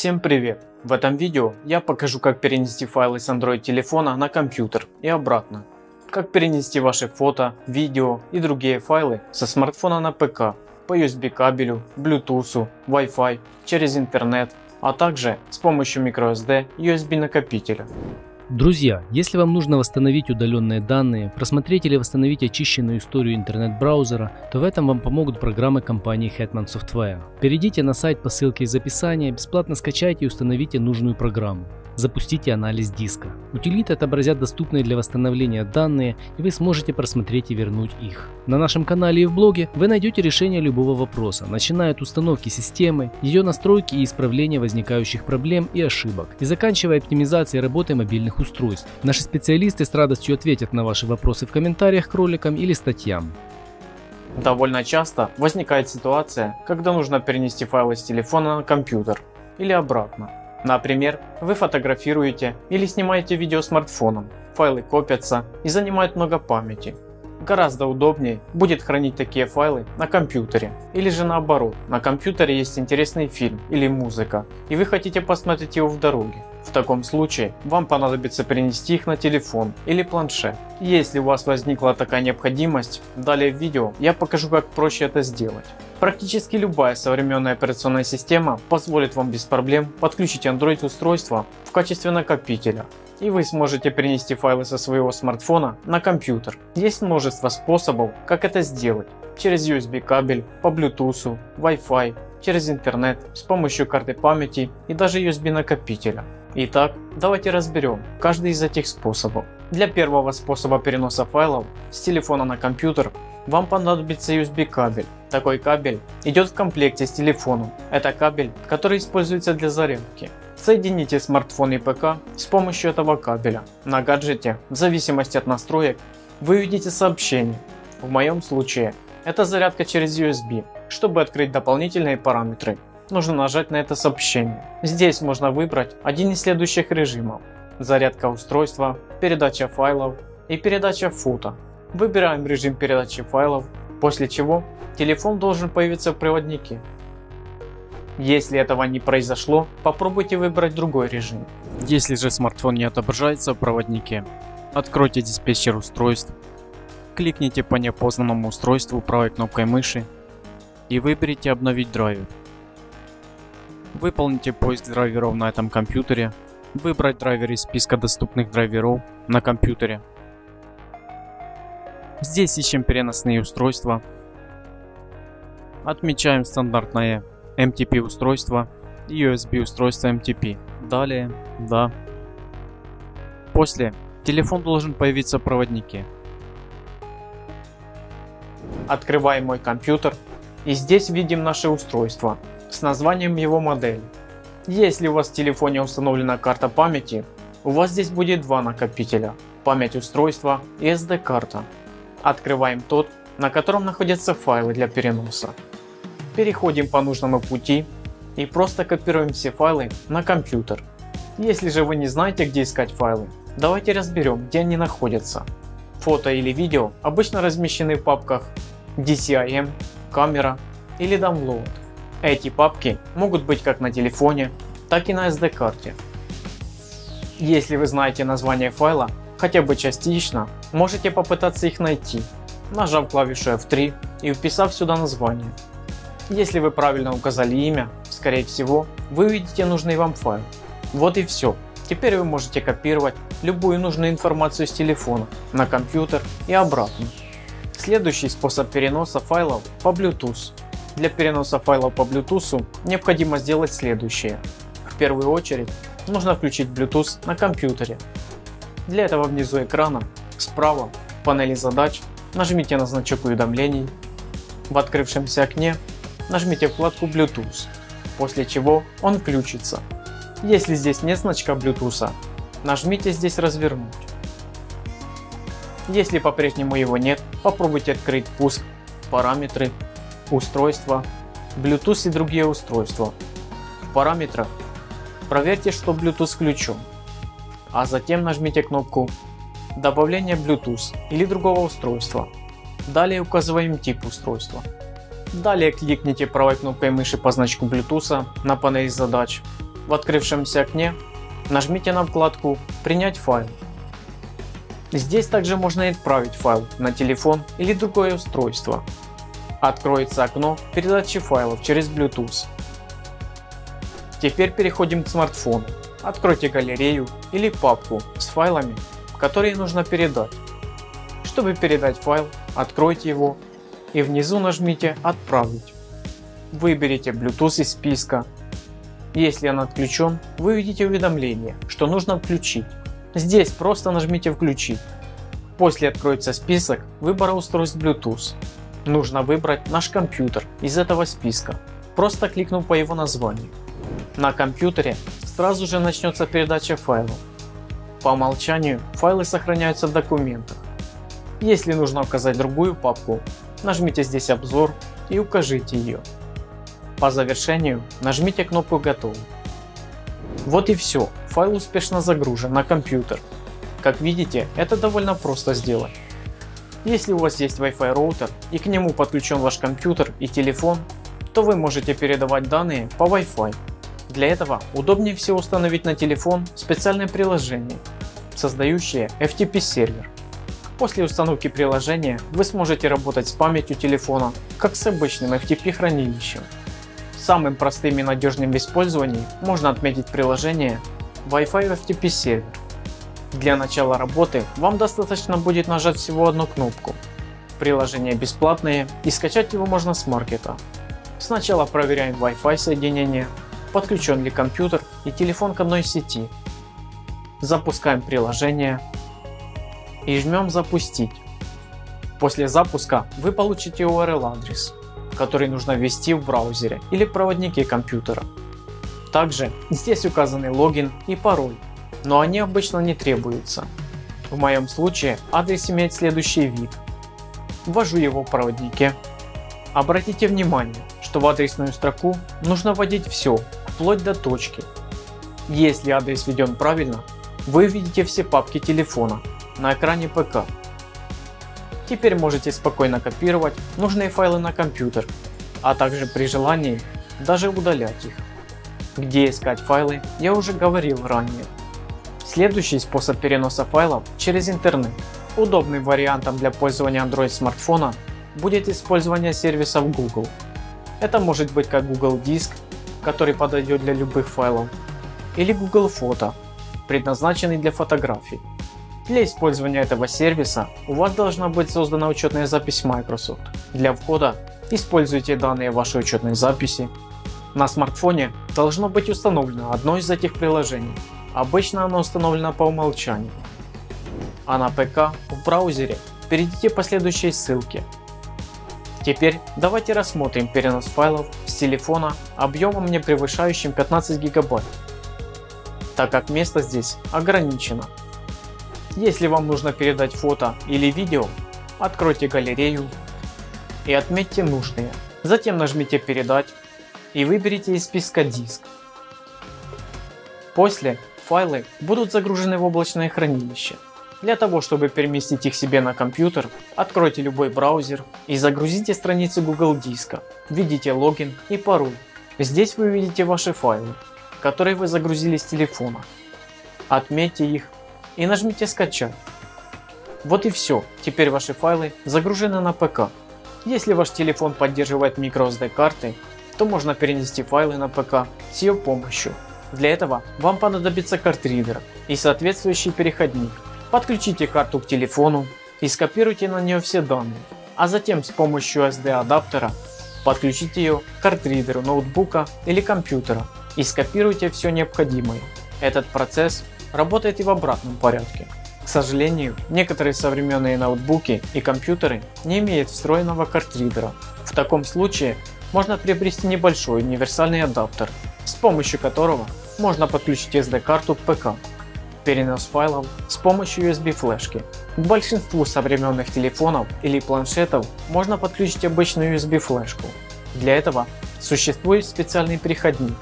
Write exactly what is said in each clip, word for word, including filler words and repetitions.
Всем привет! В этом видео я покажу, как перенести файлы с Android телефона на компьютер и обратно, как перенести ваши фото, видео и другие файлы со смартфона на ПК по ю эс би кабелю, Bluetooth, Wi-Fi, через интернет, а также с помощью microSD ю эс би накопителя. Друзья, если вам нужно восстановить удаленные данные, просмотреть или восстановить очищенную историю интернет-браузера, то в этом вам помогут программы компании Hetman Software. Перейдите на сайт по ссылке из описания, бесплатно скачайте и установите нужную программу. Запустите анализ диска. Утилиты отобразят доступные для восстановления данные, и вы сможете просмотреть и вернуть их. На нашем канале и в блоге вы найдете решение любого вопроса, начиная от установки системы, ее настройки и исправления возникающих проблем и ошибок, и заканчивая оптимизацией работы мобильных устройств. Наши специалисты с радостью ответят на ваши вопросы в комментариях к роликам или статьям. Довольно часто возникает ситуация, когда нужно перенести файлы с телефона на компьютер или обратно. Например, вы фотографируете или снимаете видео смартфоном, файлы копятся и занимают много памяти. Гораздо удобнее будет хранить такие файлы на компьютере. Или же наоборот, на компьютере есть интересный фильм или музыка, и вы хотите посмотреть его в дороге. В таком случае вам понадобится перенести их на телефон или планшет. Если у вас возникла такая необходимость, далее в видео я покажу, как проще это сделать. Практически любая современная операционная система позволит вам без проблем подключить Android устройство в качестве накопителя, и вы сможете перенести файлы со своего смартфона на компьютер. Есть множество способов, как это сделать: через ю эс би кабель, по Bluetooth, Wi-Fi, через интернет, с помощью карты памяти и даже ю эс би накопителя. Итак, давайте разберем каждый из этих способов. Для первого способа переноса файлов с телефона на компьютер вам понадобится ю эс би кабель. Такой кабель идет в комплекте с телефоном. Это кабель, который используется для зарядки. Соедините смартфон и ПК с помощью этого кабеля. На гаджете, в зависимости от настроек, вы увидите сообщение. В моем случае это зарядка через ю эс би. Чтобы открыть дополнительные параметры, нужно нажать на это сообщение. Здесь можно выбрать один из следующих режимов: зарядка устройства, передача файлов и передача фото. Выбираем режим передачи файлов, после чего телефон должен появиться в проводнике. Если этого не произошло, попробуйте выбрать другой режим. Если же смартфон не отображается в проводнике, откройте диспетчер устройств, кликните по неопознанному устройству правой кнопкой мыши и выберите «Обновить драйвер». Выполните поиск драйверов на этом компьютере, выбрать драйвер из списка доступных драйверов на компьютере. Здесь ищем переносные устройства, отмечаем стандартное эм ти пи устройство и ю эс би устройство эм ти пи. Далее, да. После телефон должен появиться в проводнике. Открываем мой компьютер, и здесь видим наше устройство с названием его модели. Если у вас в телефоне установлена карта памяти, у вас здесь будет два накопителя: память устройства и эс ди карта. Открываем тот, на котором находятся файлы для переноса. Переходим по нужному пути и просто копируем все файлы на компьютер. Если же вы не знаете, где искать файлы, давайте разберем, где они находятся. Фото или видео обычно размещены в папках ди си ай эм, камера или download. Эти папки могут быть как на телефоне, так и на эс ди карте. Если вы знаете название файла, хотя бы частично, можете попытаться их найти, нажав клавишу эф три и вписав сюда название. Если вы правильно указали имя, скорее всего, вы увидите нужный вам файл. Вот и все. Теперь вы можете копировать любую нужную информацию с телефона на компьютер и обратно. Следующий способ переноса файлов по Bluetooth. Для переноса файлов по Bluetooth необходимо сделать следующее. В первую очередь нужно включить Bluetooth на компьютере. Для этого внизу экрана, справа в панели задач, нажмите на значок уведомлений. В открывшемся окне нажмите вкладку Bluetooth, после чего он включится. Если здесь нет значка Bluetooth, нажмите здесь «Развернуть». Если по-прежнему его нет, попробуйте открыть пуск, параметры, устройства, Bluetooth и другие устройства. В параметрах проверьте, что Bluetooth включен, а затем нажмите кнопку «Добавление Bluetooth или другого устройства». Далее указываем тип устройства. Далее кликните правой кнопкой мыши по значку Bluetooth на панели задач в открывшемся окне нажмите на вкладку «Принять файл». Здесь также можно отправить файл на телефон или другое устройство. Откроется окно передачи файлов через Bluetooth. Теперь переходим к смартфону. Откройте галерею или папку с файлами, которые нужно передать. Чтобы передать файл, откройте его и внизу нажмите «Отправить». Выберите Bluetooth из списка. Если он отключен, вы увидите уведомление, что нужно включить. Здесь просто нажмите «Включить». После откроется список выбора устройств Bluetooth. Нужно выбрать наш компьютер из этого списка, просто кликнув по его названию. На компьютере сразу же начнется передача файлов. По умолчанию файлы сохраняются в документах. Если нужно указать другую папку, нажмите здесь «Обзор» и укажите ее. По завершению нажмите кнопку «Готово». Вот и все, файл успешно загружен на компьютер. Как видите, это довольно просто сделать. Если у вас есть Wi-Fi роутер и к нему подключен ваш компьютер и телефон, то вы можете передавать данные по Wi-Fi. Для этого удобнее всего установить на телефон специальное приложение, создающее эф ти пи-сервер. После установки приложения вы сможете работать с памятью телефона, как с обычным эф ти пи-хранилищем. Самым простым и надежным в использовании можно отметить приложение Wi-Fi эф ти пи-сервер. Для начала работы вам достаточно будет нажать всего одну кнопку. Приложение бесплатное и скачать его можно с маркета. Сначала проверяем Wi-Fi соединение, подключен ли компьютер и телефон к одной сети. Запускаем приложение и жмем «Запустить». После запуска вы получите ю ар эл-адрес, который нужно ввести в браузере или проводнике компьютера. Также здесь указаны логин и пароль, но они обычно не требуются. В моем случае адрес имеет следующий вид. Ввожу его в проводнике. Обратите внимание, что в адресную строку нужно вводить все, вплоть до точки. Если адрес введен правильно, вы видите все папки телефона на экране ПК. Теперь можете спокойно копировать нужные файлы на компьютер, а также при желании даже удалять их. Где искать файлы, я уже говорил ранее. Следующий способ переноса файлов через интернет. Удобным вариантом для пользования Android смартфона будет использование сервисов Google. Это может быть как Google Диск, который подойдет для любых файлов, или Google Фото, предназначенный для фотографий. Для использования этого сервиса у вас должна быть создана учетная запись Microsoft. Для входа используйте данные вашей учетной записи. На смартфоне должно быть установлено одно из этих приложений. Обычно оно установлено по умолчанию. А на ПК в браузере перейдите по следующей ссылке. Теперь давайте рассмотрим перенос файлов с телефона объемом, не превышающим пятнадцать гигабайт, так как место здесь ограничено. Если вам нужно передать фото или видео, откройте галерею и отметьте нужные. Затем нажмите «Передать» и выберите из списка «Диск». После файлы будут загружены в облачное хранилище. Для того, чтобы переместить их себе на компьютер, откройте любой браузер и загрузите страницы Google Диска. Введите логин и пароль. Здесь вы увидите ваши файлы, которые вы загрузили с телефона. Отметьте их и нажмите «Скачать». Вот и все, теперь ваши файлы загружены на ПК. Если ваш телефон поддерживает microSD карты, то можно перенести файлы на ПК с ее помощью. Для этого вам понадобится картридер и соответствующий переходник. Подключите карту к телефону и скопируйте на нее все данные, а затем с помощью эс ди адаптера подключите ее к картридеру ноутбука или компьютера и скопируйте все необходимое. Этот процесс работает и в обратном порядке. К сожалению, некоторые современные ноутбуки и компьютеры не имеют встроенного картридера. В таком случае можно приобрести небольшой универсальный адаптер, с помощью которого можно подключить эс ди-карту к ПК. Перенос файлов с помощью ю эс би-флешки. К большинству современных телефонов или планшетов можно подключить обычную ю эс би-флешку. Для этого существует специальный переходник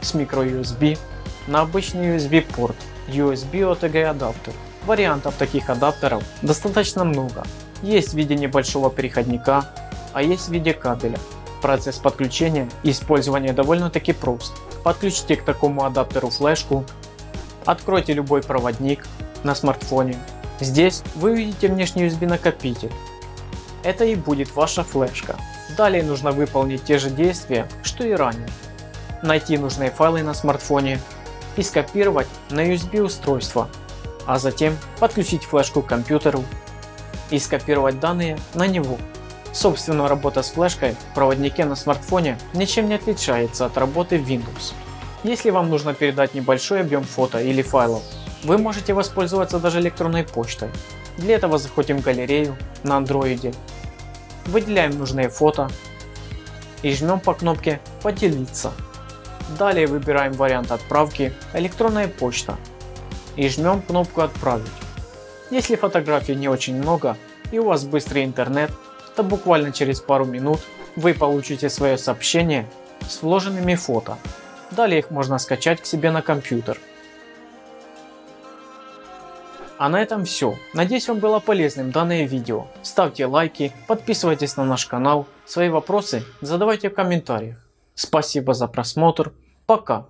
с microUSB на обычный ю эс би-порт. ю эс би о ти джи адаптер. Вариантов таких адаптеров достаточно много. Есть в виде небольшого переходника, а есть в виде кабеля. Процесс подключения и использования довольно-таки прост. подключите к такому адаптеру флешку, откройте любой проводник на смартфоне. Здесь вы увидите внешний ю эс би накопитель. Это и будет ваша флешка. Далее нужно выполнить те же действия, что и ранее. Найти нужные файлы на смартфоне и скопировать на ю эс би устройство, а затем подключить флешку к компьютеру и скопировать данные на него. Собственно, работа с флешкой в проводнике на смартфоне ничем не отличается от работы в Windows. Если вам нужно передать небольшой объем фото или файлов, вы можете воспользоваться даже электронной почтой. Для этого заходим в галерею на Android, выделяем нужные фото и жмем по кнопке «Поделиться». Далее выбираем вариант отправки «Электронная почта» и жмем кнопку «Отправить». Если фотографий не очень много и у вас быстрый интернет, то буквально через пару минут вы получите свое сообщение с вложенными фото. Далее их можно скачать к себе на компьютер. А на этом все. Надеюсь, вам было полезным данное видео. Ставьте лайки, подписывайтесь на наш канал. Свои вопросы задавайте в комментариях. Спасибо за просмотр. Пока.